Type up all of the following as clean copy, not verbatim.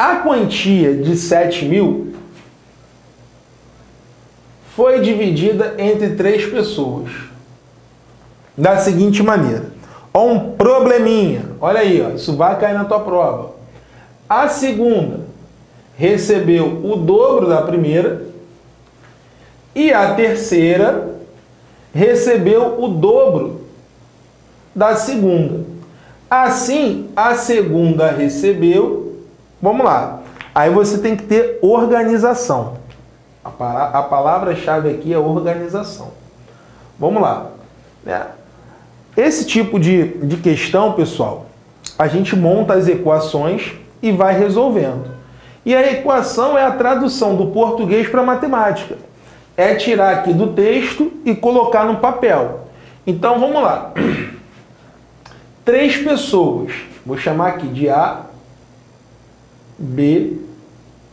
A quantia de 7.000 foi dividida entre 3 pessoas da seguinte maneira. Ó, um probleminha. Olha aí, ó, isso vai cair na tua prova. A segunda recebeu o dobro da primeira e a terceira recebeu o dobro da segunda. Assim, a segunda recebeu... Vamos lá. Aí você tem que ter organização. A palavra-chave aqui é organização. Vamos lá. Esse tipo de questão, pessoal, a gente monta as equações e vai resolvendo. E a equação é a tradução do português para a matemática. É tirar aqui do texto e colocar no papel. Então, vamos lá. 3 pessoas. Vou chamar aqui de A, B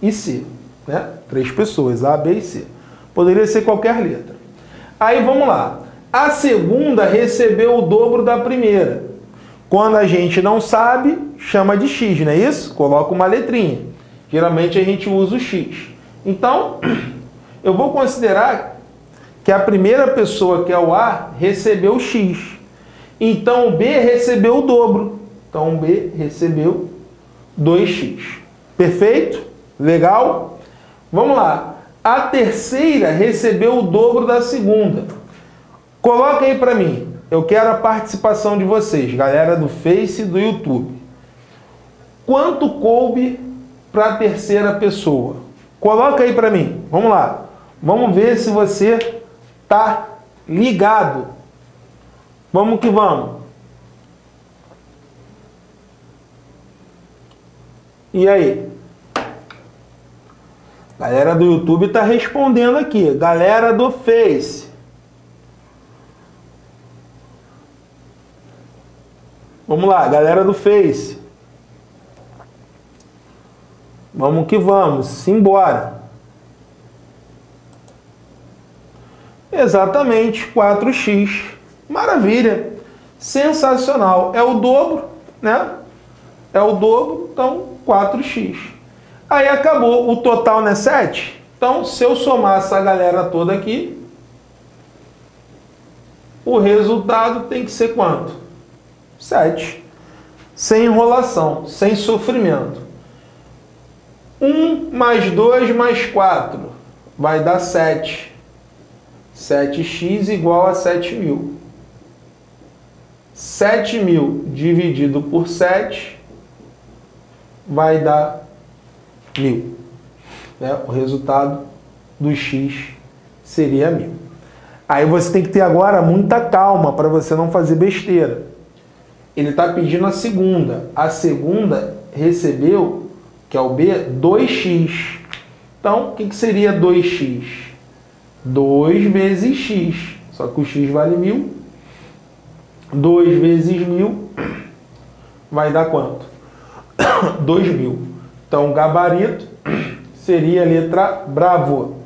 e C. Né? 3 pessoas, A, B e C. Poderia ser qualquer letra. Aí, vamos lá. A segunda recebeu o dobro da primeira. Quando a gente não sabe, chama de X, não é isso? Coloca uma letrinha. Geralmente a gente usa o X. Então, eu vou considerar que a primeira pessoa, que é o A, recebeu o X. Então, o B recebeu o dobro. Então, o B recebeu 2X. Perfeito? Legal? Vamos lá. A terceira recebeu o dobro da segunda. Coloca aí para mim. Eu quero a participação de vocês, galera do Face e do YouTube. Quanto coube para a terceira pessoa? Coloca aí para mim. Vamos lá. Vamos ver se você tá ligado. Vamos que vamos. E aí? Galera do YouTube tá respondendo aqui. Galera do Face. Vamos lá, galera do Face. Vamos que vamos, embora. Exatamente, 4x. Maravilha. Sensacional. É o dobro, né? É o dobro, então 4x. Aí acabou. O total não é 7? Então, se eu somar essa galera toda aqui, o resultado tem que ser quanto? 7. Sem enrolação, sem sofrimento. 1 mais 2 mais 4 vai dar 7. 7x igual a 7.000. 7.000 dividido por 7 vai dar 1.000. O resultado do x seria 1.000. Aí você tem que ter agora muita calma para você não fazer besteira. Ele está pedindo a segunda. A segunda recebeu, que é o B, 2x. Então, o que seria 2x? 2 vezes x. Só que o x vale 1.000. 2 vezes 1.000 vai dar quanto? 2.000. Então, o gabarito seria a letra bravo.